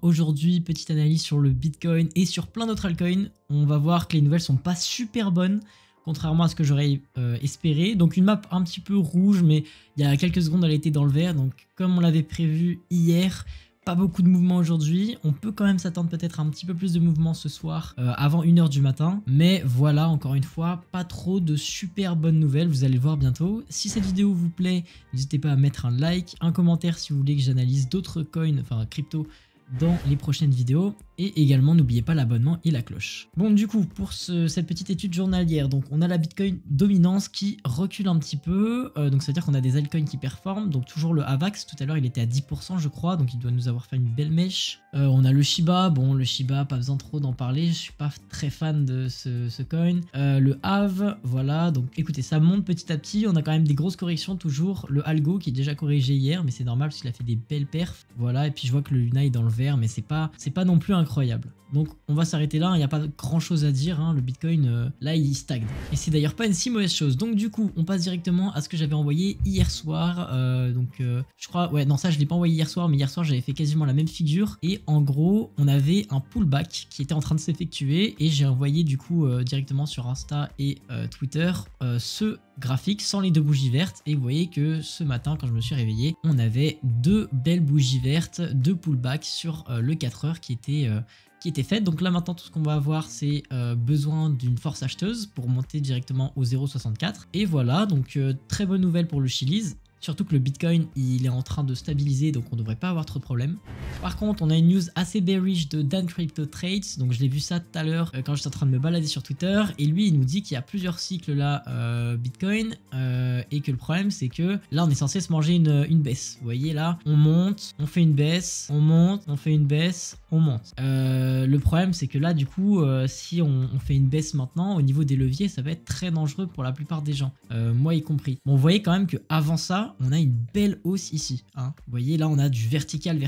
bien. Aujourd'hui, petite analyse sur le Bitcoin et sur plein d'autres altcoins. On va voir que les nouvelles sont pas super bonnes, contrairement à ce que j'aurais espéré. Donc une map un petit peu rouge, mais il y a quelques secondes, elle était dans le vert. Donc comme on l'avait prévu hier, pas beaucoup de mouvement aujourd'hui. On peut quand même s'attendre peut-être à un petit peu plus de mouvement ce soir avant 1h du matin. Mais voilà, encore une fois, pas trop de super bonnes nouvelles. Vous allez voir bientôt. Si cette vidéo vous plaît, n'hésitez pas à mettre un like, un commentaire si vous voulez que j'analyse d'autres coins, enfin crypto, dans les prochaines vidéos. Et également, n'oubliez pas l'abonnement et la cloche. Bon, du coup, pour cette petite étude journalière, donc on a la Bitcoin dominance qui recule un petit peu. Donc ça veut dire qu'on a des altcoins qui performent. Donc toujours le AVAX, tout à l'heure il était à 10% je crois, donc il doit nous avoir fait une belle mèche. On a le Shiba, bon le Shiba, pas besoin trop d'en parler, je suis pas très fan de ce coin. Le Aave, voilà, donc écoutez, ça monte petit à petit, on a quand même des grosses corrections toujours. Le Algo qui est déjà corrigé hier, mais c'est normal parce qu'il a fait des belles perfs. Voilà, et puis je vois que le Luna est dans le vert, mais c'est pas non plus un incroyable. Donc on va s'arrêter là, il n'y a pas grand chose à dire, hein. Le Bitcoin là il stagne. Et c'est d'ailleurs pas une si mauvaise chose. Donc du coup on passe directement à ce que j'avais envoyé hier soir. Je crois, ouais non ça je l'ai pas envoyé hier soir, mais hier soir j'avais fait quasiment la même figure. Et en gros on avait un pullback qui était en train de s'effectuer et j'ai envoyé du coup directement sur Insta et Twitter ce graphique sans les deux bougies vertes. Et vous voyez que ce matin quand je me suis réveillé, on avait deux belles bougies vertes, deux pullbacks sur le 4h qui était faite. Donc là maintenant tout ce qu'on va avoir c'est besoin d'une force acheteuse pour monter directement au 0,64 et voilà, donc très bonne nouvelle pour le Chiliz, surtout que le Bitcoin il est en train de stabiliser donc on devrait pas avoir trop de problèmes. Par contre on a une news assez bearish de Dan Crypto Trades, donc je l'ai vu ça tout à l'heure quand j'étais en train de me balader sur Twitter et lui il nous dit qu'il y a plusieurs cycles là Bitcoin et que le problème c'est que là on est censé se manger une baisse, vous voyez là on monte, on fait une baisse, on monte, on fait une baisse, on monte. Le problème c'est que là du coup si on fait une baisse maintenant au niveau des leviers ça va être très dangereux pour la plupart des gens, moi y compris. Bon vous voyez quand même que avant ça on a une belle hausse ici, hein. Vous voyez là on a du vertical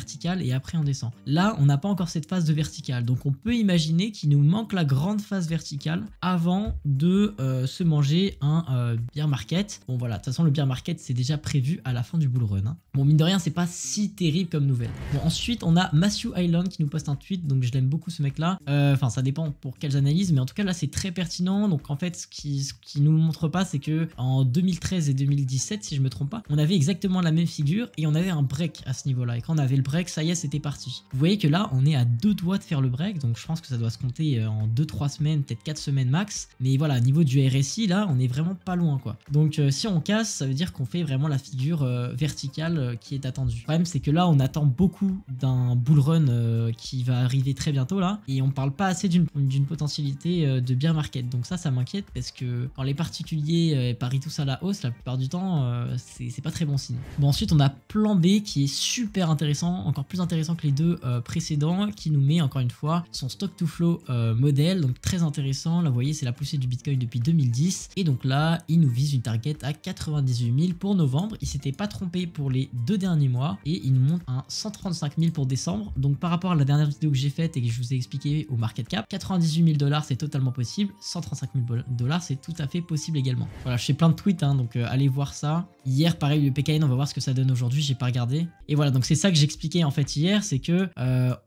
et après on descend. Là on n'a pas encore cette phase de vertical, donc on peut imaginer qu'il nous manque la grande phase verticale avant de se manger un bear market. Bon voilà, de toute façon le bear market c'est déjà prévu à la fin du bull run, hein. Bon mine de rien c'est pas si terrible comme nouvelle. Bon ensuite on a Matthew Island qui nous poste un tweet, donc je l'aime beaucoup ce mec là, enfin ça dépend pour quelles analyses mais en tout cas là c'est très pertinent. Donc en fait ce qui nous montre pas c'est que en 2013 et 2017 si je me trompe pas, on avait exactement la même figure et on avait un break à ce niveau-là. Et quand on avait le break, ça y est, c'était parti. Vous voyez que là, on est à deux doigts de faire le break. Donc, je pense que ça doit se compter en 2-3 semaines, peut-être 4 semaines max. Mais voilà, niveau du RSI, là, on est vraiment pas loin, quoi. Donc, si on casse, ça veut dire qu'on fait vraiment la figure verticale qui est attendue. Le problème, c'est que là, on attend beaucoup d'un bull run qui va arriver très bientôt, là. Et on parle pas assez d'une potentialité de bear market. Donc ça m'inquiète parce que quand les particuliers parient tous à la hausse, la plupart du temps, c'est pas très bon signe. Bon ensuite on a plan B qui est super intéressant, encore plus intéressant que les deux précédents, qui nous met encore une fois son stock to flow modèle, donc très intéressant. Là vous voyez c'est la poussée du Bitcoin depuis 2010 et donc là il nous vise une target à 98 000 pour novembre. Il s'était pas trompé pour les deux derniers mois et il nous montre un 135 000 pour décembre. Donc par rapport à la dernière vidéo que j'ai faite et que je vous ai expliqué au market cap, 98 000 $ c'est totalement possible, 135 000 $ c'est tout à fait possible également. Voilà, je fais plein de tweets, hein, donc allez voir ça. Hier par pareil le PKN, on va voir ce que ça donne aujourd'hui, j'ai pas regardé. Et voilà, donc c'est ça que j'expliquais en fait hier, c'est que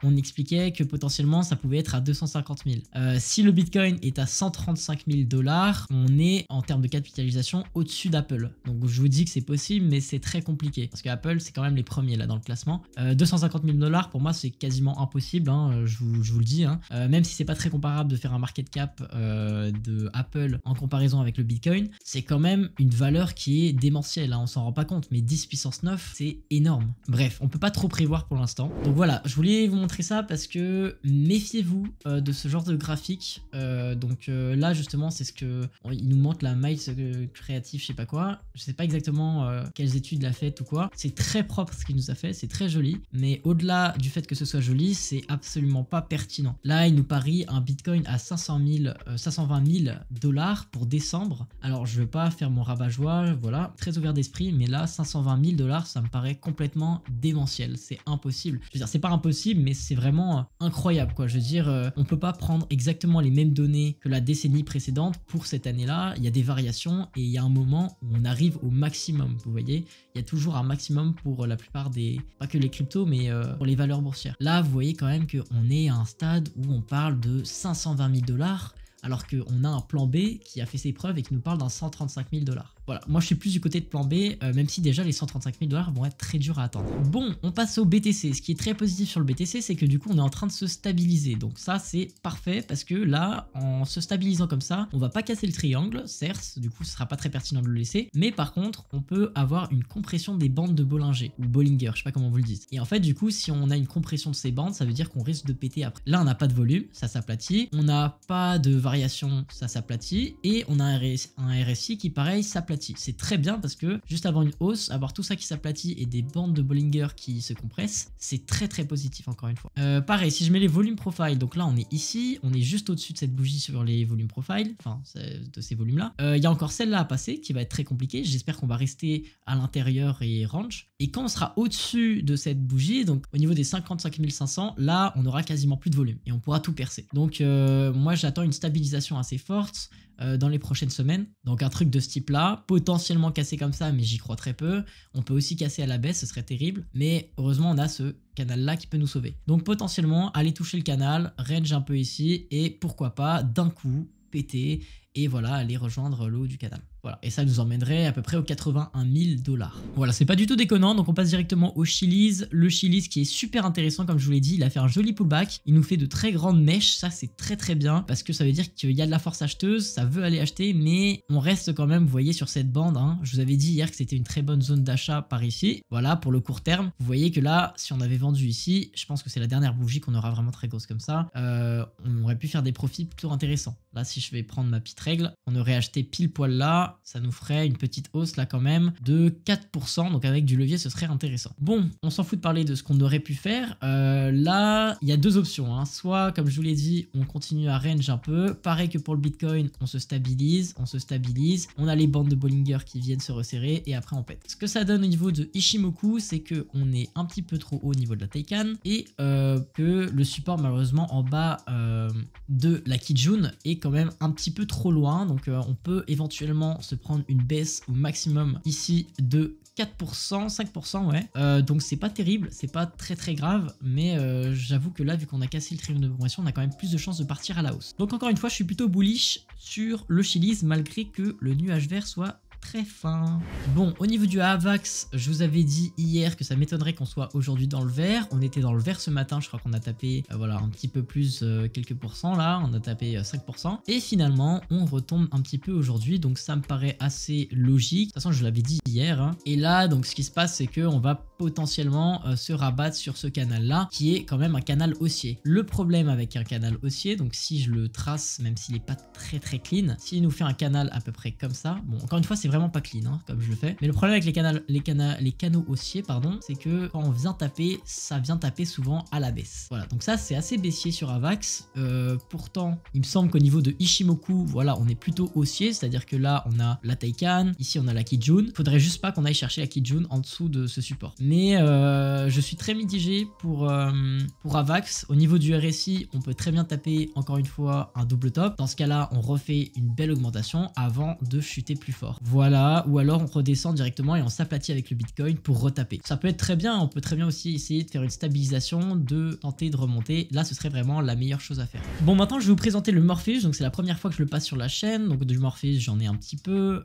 on expliquait que potentiellement ça pouvait être à 250 000. Si le Bitcoin est à 135 000 $, on est en termes de capitalisation au-dessus d'Apple. Donc je vous dis que c'est possible, mais c'est très compliqué parce que Apple c'est quand même les premiers là dans le classement. 250 000 $ pour moi c'est quasiment impossible, hein, je vous le dis. Hein. Même si c'est pas très comparable de faire un market cap de Apple en comparaison avec le Bitcoin, c'est quand même une valeur qui est démentielle. Hein, on s'en rend pas compte, mais 10 puissance 9 c'est énorme. Bref, on peut pas trop prévoir pour l'instant. Donc voilà, je voulais vous montrer ça parce que méfiez-vous de ce genre de graphique. Là justement c'est ce que il nous montre, la Miles Creative, je sais pas quoi, je sais pas exactement quelles études l'a fait ou quoi. C'est très propre ce qu'il nous a fait, c'est très joli, mais au-delà du fait que ce soit joli, c'est absolument pas pertinent. Là il nous parie un Bitcoin à 520 000 $ pour décembre. Alors je veux pas faire mon rabat-joie, voilà, très ouvert d'esprit, mais là, 520 000 $, ça me paraît complètement démentiel. C'est impossible. Je veux dire, c'est pas impossible, mais c'est vraiment incroyable, quoi. Je veux dire, on peut pas prendre exactement les mêmes données que la décennie précédente pour cette année-là. Il y a des variations et il y a un moment où on arrive au maximum, vous voyez. Il y a toujours un maximum pour la plupart des... Pas que les cryptos, mais pour les valeurs boursières. Là, vous voyez quand même qu'on est à un stade où on parle de 520 000 $. Alors qu'on a un plan B qui a fait ses preuves et qui nous parle d'un 135 000 $. Voilà, moi je suis plus du côté de plan B, même si déjà les 135 000 $ vont être très durs à atteindre. Bon, on passe au BTC. Ce qui est très positif sur le BTC, c'est que du coup on est en train de se stabiliser. Donc ça c'est parfait parce que là, en se stabilisant comme ça, on va pas casser le triangle, certes, du coup ce sera pas très pertinent de le laisser, mais par contre on peut avoir une compression des bandes de Bollinger, ou Bollinger, je sais pas comment vous le dites. Et en fait du coup, si on a une compression de ces bandes, ça veut dire qu'on risque de péter après. Là on n'a pas de volume, ça s'aplatit, on n'a pas de variation, ça s'aplatit, et on a un RSI qui pareil s'aplatit. C'est très bien parce que juste avant une hausse, avoir tout ça qui s'aplatit et des bandes de Bollinger qui se compressent, c'est très très positif encore une fois. Pareil, si je mets les volumes profile, donc là on est ici, on est juste au-dessus de cette bougie sur les volumes profile, enfin de ces volumes là. Il y a encore celle-là à passer qui va être très compliquée, j'espère qu'on va rester à l'intérieur et range. Et quand on sera au-dessus de cette bougie, donc au niveau des 55 500, là on aura quasiment plus de volume et on pourra tout percer. Donc moi j'attends une stabilité assez forte dans les prochaines semaines. Donc un truc de ce type là, potentiellement cassé comme ça, mais j'y crois très peu. On peut aussi casser à la baisse, ce serait terrible, mais heureusement on a ce canal là qui peut nous sauver. Donc potentiellement aller toucher le canal, range un peu ici et pourquoi pas d'un coup péter et voilà aller rejoindre le haut du canal. Voilà, et ça nous emmènerait à peu près aux 81 000 $. Voilà, c'est pas du tout déconnant, donc on passe directement au Chiliz. Le Chiliz qui est super intéressant, comme je vous l'ai dit, il a fait un joli pullback. Il nous fait de très grandes mèches, ça c'est très très bien, parce que ça veut dire qu'il y a de la force acheteuse, ça veut aller acheter, mais on reste quand même, vous voyez, sur cette bande. Hein. Je vous avais dit hier que c'était une très bonne zone d'achat par ici. Voilà, pour le court terme, vous voyez que là, si on avait vendu ici, je pense que c'est la dernière bougie qu'on aura vraiment très grosse comme ça, on aurait pu faire des profits plutôt intéressants. Là, si je vais prendre ma petite règle, on aurait acheté pile poil là, ça nous ferait une petite hausse là quand même de 4%, donc avec du levier ce serait intéressant. Bon, on s'en fout de parler de ce qu'on aurait pu faire, là il y a deux options, hein. Soit comme je vous l'ai dit on continue à range un peu, pareil que pour le Bitcoin, on se stabilise, on a les bandes de Bollinger qui viennent se resserrer et après on pète. Ce que ça donne au niveau de Ishimoku, c'est que on est un petit peu trop haut au niveau de la Tenkan et que le support malheureusement en bas de la Kijun est quand même un petit peu trop loin, donc on peut éventuellement se prendre une baisse au maximum ici de 4%, 5%, ouais. Donc c'est pas terrible, c'est pas très très grave, mais j'avoue que là, vu qu'on a cassé le triangle de progression, on a quand même plus de chances de partir à la hausse. Donc encore une fois, je suis plutôt bullish sur le Chiliz, malgré que le nuage vert soit très fin. Bon, au niveau du AVAX, je vous avais dit hier que ça m'étonnerait qu'on soit aujourd'hui dans le vert. On était dans le vert ce matin, je crois qu'on a tapé voilà, un petit peu plus quelques pourcents là, on a tapé 5%. Et finalement, on retombe un petit peu aujourd'hui, donc ça me paraît assez logique. De toute façon, je l'avais dit hier. Hein. Et là, donc ce qui se passe, c'est qu'on va potentiellement se rabattre sur ce canal là, qui est quand même un canal haussier. Le problème avec un canal haussier, donc si je le trace, même s'il n'est pas très très clean, s'il nous fait un canal à peu près comme ça, bon, encore une fois, c'est vraiment pas clean hein, comme je le fais, mais le problème avec les canaux haussiers pardon, c'est que quand on vient taper, ça vient taper souvent à la baisse. Voilà, donc ça c'est assez baissier sur AVAX. Pourtant il me semble qu'au niveau de Ishimoku, voilà, on est plutôt haussier, c'est à dire que là on a la Tenkan, ici on a la Kijun, faudrait juste pas qu'on aille chercher la Kijun en dessous de ce support, mais je suis très mitigé pour AVAX. Au niveau du RSI, on peut très bien taper encore une fois un double top, dans ce cas là on refait une belle augmentation avant de chuter plus fort. Voilà, ou alors on redescend directement et on s'aplatit avec le Bitcoin pour retaper. Ça peut être très bien, on peut très bien aussi essayer de faire une stabilisation, de tenter de remonter. Là, ce serait vraiment la meilleure chose à faire. Bon, maintenant, je vais vous présenter le Morpheus. Donc, c'est la première fois que je le passe sur la chaîne. Donc, du Morpheus, j'en ai un petit peu.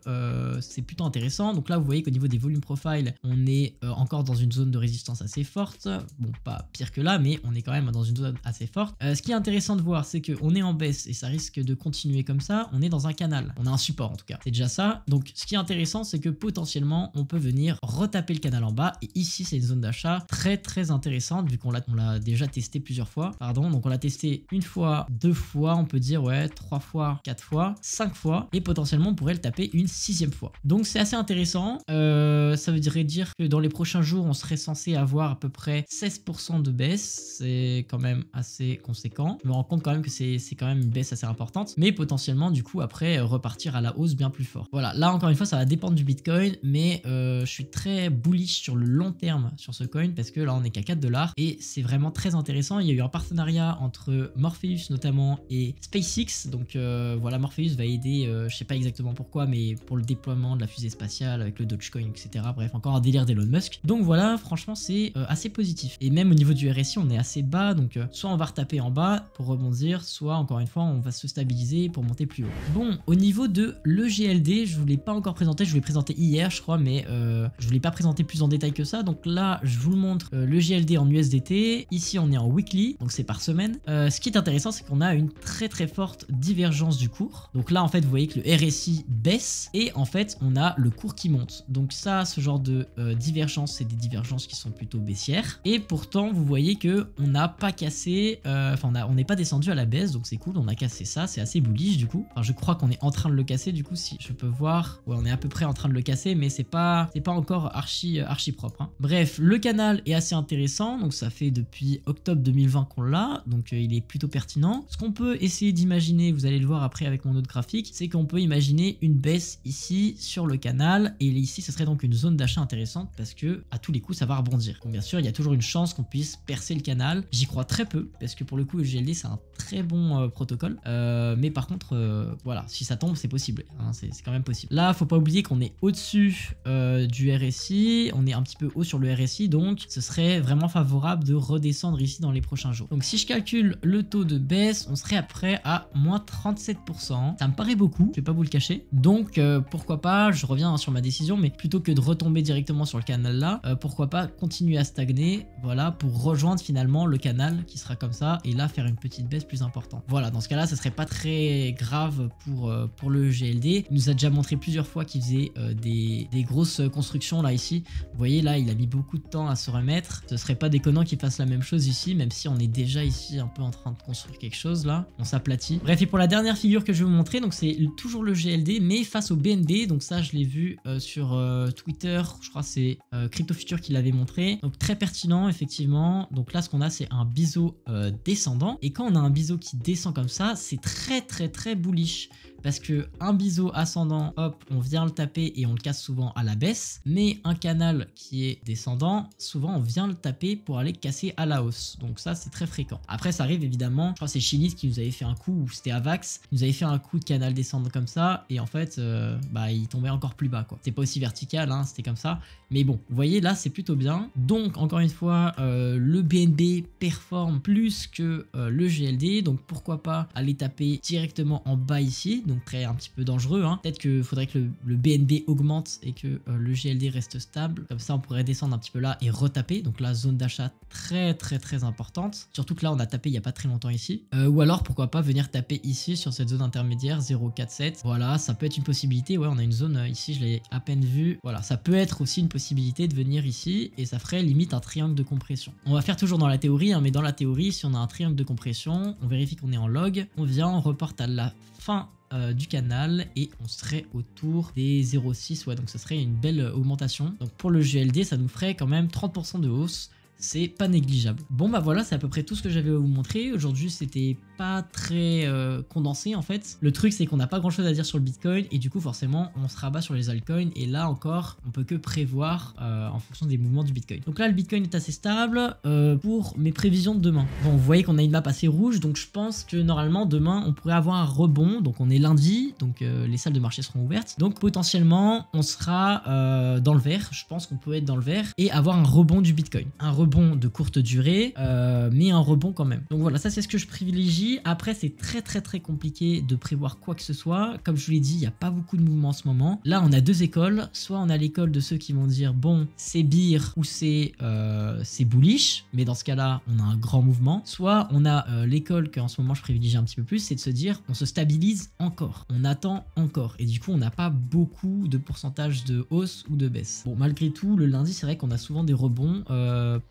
C'est plutôt intéressant. Donc là, vous voyez qu'au niveau des volumes profile, on est encore dans une zone de résistance assez forte. Bon, pas pire que là, mais on est quand même dans une zone assez forte. Ce qui est intéressant de voir, c'est qu'on est en baisse et ça risque de continuer comme ça. On est dans un canal. On a un support, en tout cas. C'est déjà ça. Donc, ce qui est intéressant, c'est que potentiellement, on peut venir retaper le canal en bas. Et ici, c'est une zone d'achat très, très intéressante vu qu'on l'a déjà testé plusieurs fois. Pardon, donc on l'a testé une fois, deux fois, on peut dire, ouais, trois fois, quatre fois, cinq fois. Et potentiellement, on pourrait le taper une sixième fois. Donc, c'est assez intéressant. Ça voudrait dire que dans les prochains jours, on serait censé avoir à peu près 16% de baisse. C'est quand même assez conséquent. Je me rends compte quand même que c'est quand même une baisse assez importante. Mais potentiellement, du coup, après, repartir à la hausse bien plus fort. Voilà, là, encore une une fois, ça va dépendre du Bitcoin, mais je suis très bullish sur le long terme sur ce coin parce que là, on est qu'à 4 $ et c'est vraiment très intéressant. Il y a eu un partenariat entre Morpheus notamment et SpaceX. Donc voilà, Morpheus va aider, je sais pas exactement pourquoi, mais pour le déploiement de la fusée spatiale avec le dogecoin, etc. Bref, encore un délire d'Elon Musk. Donc voilà, franchement, c'est assez positif. Et même au niveau du RSI, on est assez bas. Donc soit on va retaper en bas pour rebondir, soit encore une fois, on va se stabiliser pour monter plus haut. Bon, au niveau de l'EGLD, je vous l'ai pas encore présenté. Je vous l'ai présenté hier, je crois, mais je vous l'ai pas présenté plus en détail que ça. Donc là, je vous le montre, l'EGLD en USDT. Ici, on est en weekly, donc c'est par semaine. Ce qui est intéressant, c'est qu'on a une très très forte divergence du cours. Donc là, en fait, vous voyez que le RSI baisse et en fait, on a le cours qui monte. Donc ça, ce genre de divergence, c'est des divergences qui sont plutôt baissières. Et pourtant, vous voyez que on n'a pas cassé, enfin, on n'est pas descendu à la baisse, donc c'est cool. On a cassé ça, c'est assez bullish du coup. Enfin, je crois qu'on est en train de le casser du coup, si je peux voir. Ouais, on est à peu près en train de le casser, mais c'est pas encore archi propre, hein. Bref, le canal est assez intéressant, donc ça fait depuis octobre 2020 qu'on l'a, donc il est plutôt pertinent. Ce qu'on peut essayer d'imaginer, vous allez le voir après avec mon autre graphique, c'est qu'on peut imaginer une baisse ici sur le canal, et ici ce serait donc une zone d'achat intéressante parce que à tous les coups ça va rebondir. Donc bien sûr, il y a toujours une chance qu'on puisse percer le canal. J'y crois très peu parce que pour le coup, EGLD c'est un très bon protocole, mais par contre, voilà, si ça tombe, c'est possible, hein, c'est quand même possible. Là, faut pas oublier qu'on est au-dessus du RSI, on est un petit peu haut sur le RSI, donc ce serait vraiment favorable de redescendre ici dans les prochains jours. Donc si je calcule le taux de baisse, on serait après à moins 37%. Ça me paraît beaucoup, je vais pas vous le cacher. Donc pourquoi pas, je reviens sur ma décision, mais plutôt que de retomber directement sur le canal là, pourquoi pas continuer à stagner, voilà, pour rejoindre finalement le canal qui sera comme ça, et là faire une petite baisse plus importante. Voilà, dans ce cas là, ce serait pas très grave pour le EGLD. Il nous a déjà montré plusieurs fois qu'il faisait des grosses constructions là ici. Vous voyez là, il a mis beaucoup de temps à se remettre. Ce serait pas déconnant qu'il fasse la même chose ici, même si on est déjà ici un peu en train de construire quelque chose là. On s'aplatit. Bref, et pour la dernière figure que je vais vous montrer, donc c'est toujours le GLD mais face au BNB. Donc ça, je l'ai vu sur Twitter, je crois c'est Crypto Future qui l'avait montré. Donc très pertinent effectivement. Donc là, ce qu'on a, c'est un biseau descendant. Et quand on a un biseau qui descend comme ça, c'est très très très bullish. Parce que un biseau ascendant, hop, on vient le taper et on le casse souvent à la baisse. Mais un canal qui est descendant, souvent on vient le taper pour aller casser à la hausse. Donc ça, c'est très fréquent. Après, ça arrive évidemment, je crois que c'est Chiliz qui nous avait fait un coup, ou c'était AVAX, nous avait fait un coup de canal descendant comme ça. Et en fait, bah, il tombait encore plus bas, quoi. C'était pas aussi vertical, hein, c'était comme ça. Mais bon, vous voyez, là, c'est plutôt bien. Donc, encore une fois, le BNB performe plus que le GLD. Donc pourquoi pas aller taper directement en bas ici. Donc très un petit peu dangereux, hein. Peut-être qu'il faudrait que le BNB augmente et que le GLD reste stable. Comme ça, on pourrait descendre un petit peu là et retaper. Donc la zone d'achat très très très importante. Surtout que là, on a tapé il n'y a pas très longtemps ici. Ou alors, pourquoi pas venir taper ici sur cette zone intermédiaire 0,47. Voilà, ça peut être une possibilité. Ouais, on a une zone ici, je l'ai à peine vue. Voilà, ça peut être aussi une possibilité de venir ici et ça ferait limite un triangle de compression. On va faire toujours dans la théorie, hein, mais dans la théorie, si on a un triangle de compression, on vérifie qu'on est en log. On vient, on reporte à la fin du canal et on serait autour des 0,6. Ouais, donc ça serait une belle augmentation. Donc pour le GLD, ça nous ferait quand même 30% de hausse. C'est pas négligeable. Bon bah voilà, c'est à peu près tout ce que j'avais à vous montrer. Aujourd'hui, c'était pas très condensé en fait. Le truc, c'est qu'on n'a pas grand chose à dire sur le Bitcoin et du coup forcément on se rabat sur les altcoins et là encore on peut que prévoir en fonction des mouvements du Bitcoin. Donc là, le Bitcoin est assez stable pour mes prévisions de demain. Bon, vous voyez qu'on a une map assez rouge, donc je pense que normalement demain on pourrait avoir un rebond. Donc on est lundi, donc les salles de marché seront ouvertes. Donc potentiellement on sera dans le vert. Je pense qu'on peut être dans le vert et avoir un rebond du Bitcoin. Un rebond de courte durée, mais un rebond quand même. Donc voilà, ça c'est ce que je privilégie. Après, c'est très très très compliqué de prévoir quoi que ce soit. Comme je vous l'ai dit, il n'y a pas beaucoup de mouvements en ce moment. Là, on a deux écoles. Soit on a l'école de ceux qui vont dire bon, c'est bear ou c'est bullish, mais dans ce cas-là, on a un grand mouvement. Soit on a l'école qu'en ce moment je privilégie un petit peu plus, c'est de se dire on se stabilise encore, on attend encore, et du coup on n'a pas beaucoup de pourcentage de hausse ou de baisse. Bon, malgré tout, le lundi, c'est vrai qu'on a souvent des rebonds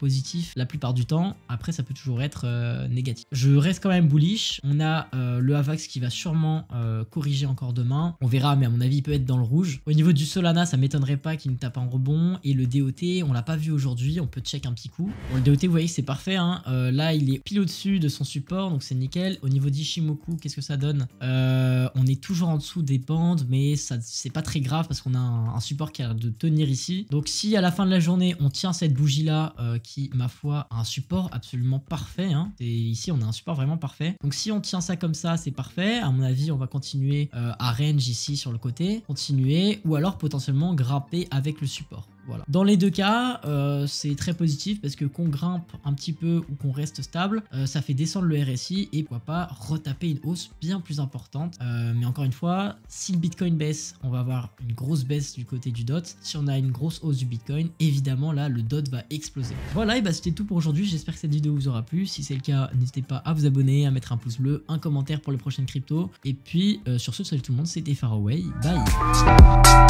positif la plupart du temps. Après, ça peut toujours être négatif. Je reste quand même bullish. On a le AVAX qui va sûrement corriger encore demain. On verra, mais à mon avis, il peut être dans le rouge. Au niveau du Solana, ça m'étonnerait pas qu'il ne tape en rebond. Et le DOT, on l'a pas vu aujourd'hui. On peut check un petit coup. Bon, le DOT, vous voyez, c'est parfait, hein. Là, il est pile au-dessus de son support, donc c'est nickel. Au niveau d'Ishimoku, qu'est-ce que ça donne? On est toujours en dessous des bandes, mais ça c'est pas très grave parce qu'on a un support qui a l'air de tenir ici. Donc si à la fin de la journée on tient cette bougie là qui ma foi a un support absolument parfait, hein. Et ici on a un support vraiment parfait, donc si on tient ça comme ça c'est parfait. À mon avis on va continuer à range ici sur le côté, continuer ou alors potentiellement grimper avec le support. Voilà. Dans les deux cas, c'est très positif parce que qu'on grimpe un petit peu ou qu'on reste stable, ça fait descendre le RSI et pourquoi pas retaper une hausse bien plus importante. Mais encore une fois, si le Bitcoin baisse, on va avoir une grosse baisse du côté du DOT. Si on a une grosse hausse du Bitcoin, évidemment là, le DOT va exploser. Voilà, et bah c'était tout pour aujourd'hui. J'espère que cette vidéo vous aura plu. Si c'est le cas, n'hésitez pas à vous abonner, à mettre un pouce bleu, un commentaire pour les prochaines cryptos. Et puis, sur ce, salut tout le monde, c'était Faraway. Bye!